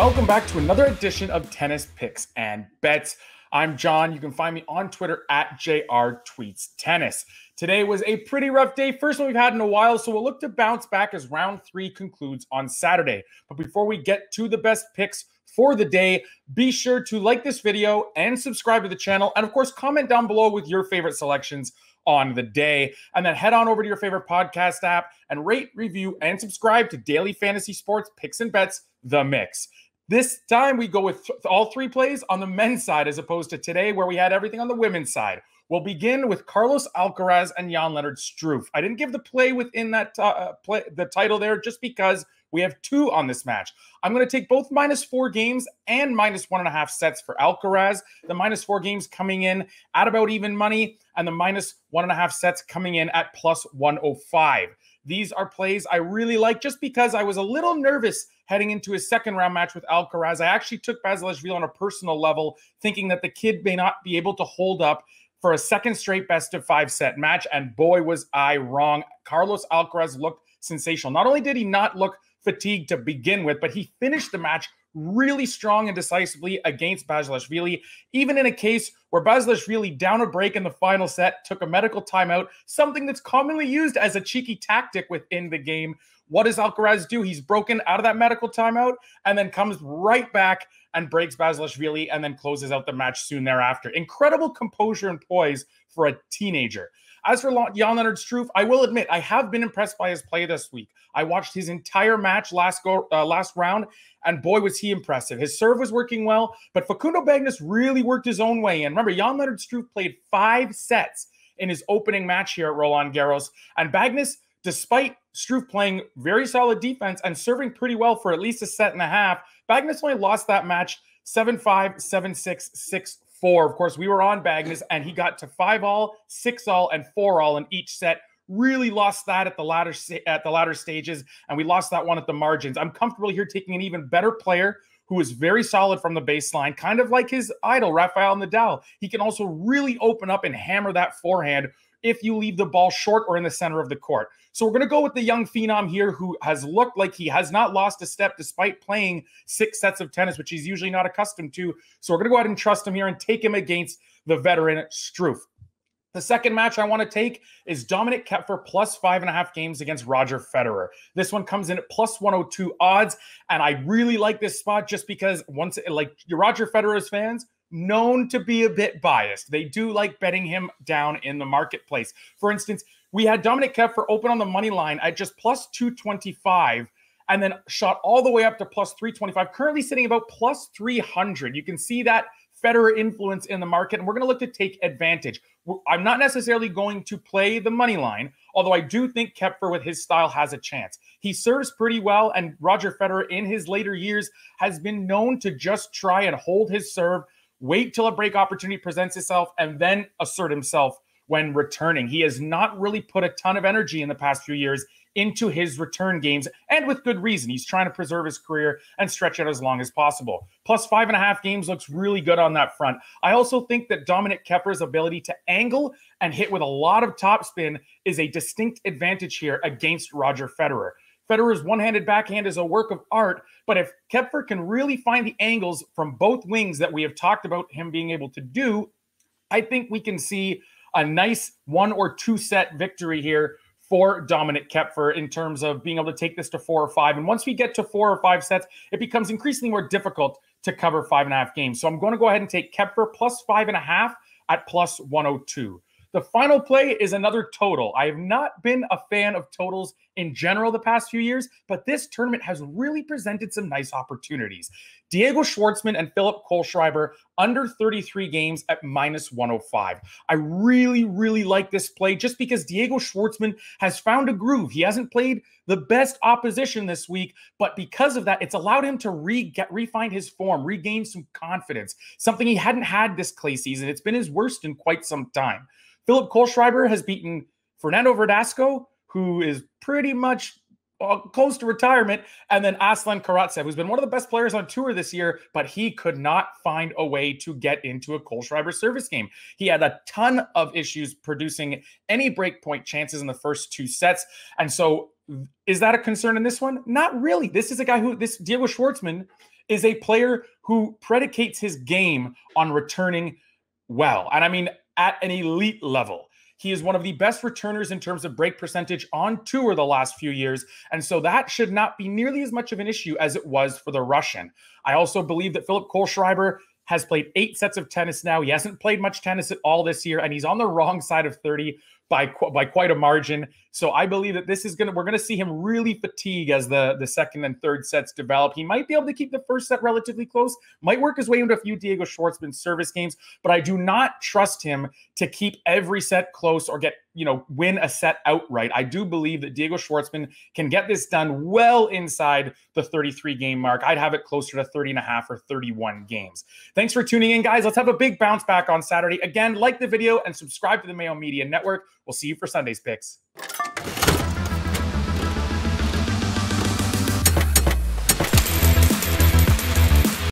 Welcome back to another edition of Tennis Picks and Bets. I'm John. You can find me on Twitter at JRTweetsTennis. Today was a pretty rough day. First one we've had in a while, so we'll look to bounce back as round three concludes on Saturday. But before we get to the best picks for the day, be sure to like this video and subscribe to the channel. And of course, comment down below with your favorite selections on the day, and then head on over to your favorite podcast app and rate, review, and subscribe to Daily Fantasy Sports Picks and Bets, The Mix. This time we go with all three plays on the men's side as opposed to today where we had everything on the women's side. We'll begin with Carlos Alcaraz and Jan-Leonard Struff. I didn't give the play within that play, the title there, just because we have two on this match. I'm going to take both -4 games and -1.5 sets for Alcaraz. The -4 games coming in at about even money, and the -1.5 sets coming in at +105. These are plays I really like just because I was a little nervous heading into his second round match with Alcaraz. I actually took Basilashvili on a personal level, thinking that the kid may not be able to hold up for a second straight best-of-5 set match, and boy, was I wrong. Carlos Alcaraz looked sensational. Not only did he not look fatigued to begin with, but he finished the match really strong and decisively against Basilashvili, even in a case where Basilashvili, down a break in the final set, took a medical timeout, something that's commonly used as a cheeky tactic within the game. What does Alcaraz do? He's broken out of that medical timeout and then comes right back and breaks Basilashvili and then closes out the match soon thereafter. Incredible composure and poise for a teenager. As for Jan-Leonard Struff, I will admit, I have been impressed by his play this week. I watched his entire match last round, and boy, was he impressive. His serve was working well, but Facundo Bagnis really worked his own way in. Remember, Jan-Leonard Struff played 5 sets in his opening match here at Roland Garros, and Bagnis, despite Struff playing very solid defense and serving pretty well for at least a set and a half, Bagnis only lost that match 7-5, 7-6, 6-4. Of course, we were on Bagnis, and he got to 5-all, 6-all, and 4-all in each set. Really lost that at the latter stages, and we lost that one at the margins. I'm comfortable here taking an even better player who is very solid from the baseline, kind of like his idol, Rafael Nadal. He can also really open up and hammer that forehand if you leave the ball short or in the center of the court. So we're going to go with the young phenom here who has looked like he has not lost a step despite playing 6 sets of tennis, which he's usually not accustomed to. So we're going to go ahead and trust him here and take him against the veteran Struff. The second match I want to take is Dominik Koepfer +5.5 games against Roger Federer. This one comes in at +102 odds, and I really like this spot just because like your Roger Federer's fans, known to be a bit biased. They do like betting him down in the marketplace. For instance, we had Dominik Koepfer open on the money line at just +225 and then shot all the way up to +325, currently sitting about +300. You can see that Federer influence in the market, and we're going to look to take advantage. I'm not necessarily going to play the money line, although I do think Koepfer with his style has a chance. He serves pretty well, and Roger Federer in his later years has been known to just try and hold his serve, wait till a break opportunity presents itself, and then assert himself when returning. He has not really put a ton of energy in the past few years into his return games, and with good reason. He's trying to preserve his career and stretch it as long as possible. +5.5 games looks really good on that front. I also think that Dominik Koepfer's ability to angle and hit with a lot of topspin is a distinct advantage here against Roger Federer. Federer's one-handed backhand is a work of art, but if Koepfer can really find the angles from both wings that we have talked about him being able to do, I think we can see a nice 1- or 2-set victory here for Dominik Koepfer in terms of being able to take this to 4 or 5. And once we get to 4 or 5 sets, it becomes increasingly more difficult to cover 5.5 games. So I'm going to go ahead and take Koepfer +5.5 at +102. The final play is another total. I have not been a fan of totals in general the past few years, but this tournament has really presented some nice opportunities. Diego Schwartzman and Philip Kohlschreiber under 33 games at -105. I really, really like this play just because Diego Schwartzman has found a groove. He hasn't played the best opposition this week, but because of that, it's allowed him to refine his form, regain some confidence, something he hadn't had this clay season. It's been his worst in quite some time. Philip Kohlschreiber has beaten Fernando Verdasco, who is pretty much close to retirement, and then Aslan Karatsev, who's been one of the best players on tour this year, but he could not find a way to get into a Kohlschreiber service game. He had a ton of issues producing any breakpoint chances in the first 2 sets, and so is that a concern in this one? Not really. This is a guy who, this Diego Schwartzman is a player who predicates his game on returning well. And I mean, at an elite level. He is one of the best returners in terms of break percentage on tour the last few years. And so that should not be nearly as much of an issue as it was for the Russian. I also believe that Philip Kohlschreiber has played 8 sets of tennis now. He hasn't played much tennis at all this year, and he's on the wrong side of 30 by quite a margin. So I believe that this is we're gonna see him really fatigue as the second and third sets develop. He might be able to keep the first set relatively close, might work his way into a few Diego Schwartzman service games, but I do not trust him to keep every set close or get, you know, win a set outright. I do believe that Diego Schwartzman can get this done well inside the 33 game mark. I'd have it closer to 30.5 or 31 games. Thanks for tuning in, guys. Let's have a big bounce back on Saturday. Again, like the video and subscribe to the Mayo Media Network. We'll see you for Sunday's picks.